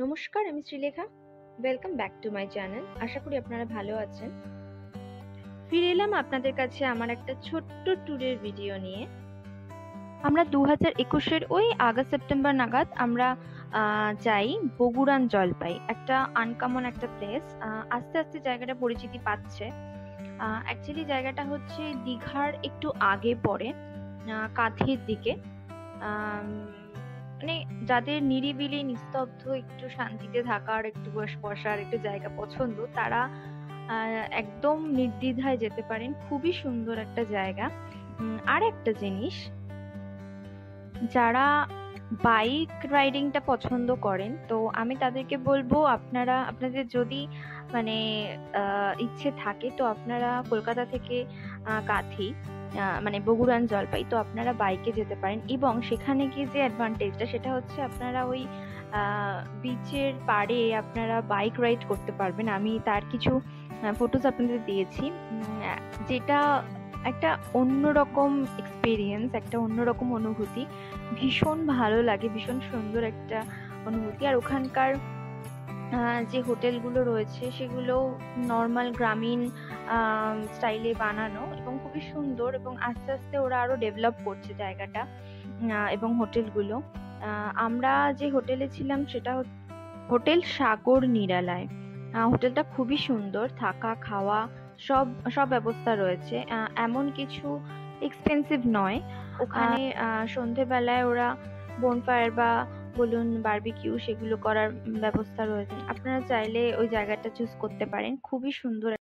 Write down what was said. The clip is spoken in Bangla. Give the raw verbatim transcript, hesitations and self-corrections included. नमस्कार आमी Shrilekha welcome back to my channel. आशा करी आपनारा भालो आছেন। फिरे एलाम आपनादेर काছে आमार एकटा छोट्ट टूरेर भिडियो निये। आमरा दो हज़ार इक्कीस एर ओई आगस्ट सेप्टेम्बर नागाद आमरा जाई बगुरान जलपाई, एकटा आनकमन एकटा प्लेस। आस्ते आस्ते जायगाटा परिचिति पाচ্ছে। एक्चुअली जायगाटा हच्छे दीघार एकटू आगे पड़े काँधेर दिके, माने जादेर निरिबिली निस्तब्ध एकटू शांतिते थाकार एकटू बस बसार एकटू जायगा पछन्द, तारा एकदम निर्द्विधाय जेते पारेन। खूबई सुंदर एकटा जायगा। आर एकटा जिनिस, যারা বাইক রাইডিংটা পছন্দ করেন তো আমি তাদেরকে বলবো আপনারা আপনাদের যদি মানে ইচ্ছে থাকে তো আপনারা কলকাতা থেকে কাঁথি মানে বগুড়ান জলপাই তো আপনারা বাইকে যেতে পারেন। এবং সেখানে গিয়ে যে অ্যাডভান্টেজটা সেটা হচ্ছে আপনারা ওই বিচের পাড়ে আপনারা বাইক রাইড করতে পারবেন। আমি তার কিছু ফটোজ আপনাদের দিয়েছি, যেটা একটা অন্যরকম এক্সপিরিয়েন্স, একটা অন্যরকম অনুভূতি। ভীষণ ভালো লাগে, ভীষণ সুন্দর একটা অনুভূতি। আর ওখানকার যে হোটেলগুলো রয়েছে সেগুলো নর্মাল গ্রামীণ স্টাইলে বানানো এবং খুবই সুন্দর। এবং আস্তে আস্তে ওরা আরও ডেভেলপ করছে জায়গাটা এবং হোটেলগুলো। আমরা যে হোটেলে ছিলাম সেটা হোটেল সাগর নিরালায়। হোটেলটা খুবই সুন্দর, থাকা খাওয়া সব সব ব্যবস্থা রয়েছে, এমন কিছু এক্সপেন্সিভ নয়। ওখানে সন্ধ্যেবেলায় ওরা বনফায়ার বা বলুন বারবিকিউ সেগুলো করার ব্যবস্থা রয়েছে। আপনারা চাইলে ওই জায়গাটা চুজ করতে পারেন। খুবই সুন্দর।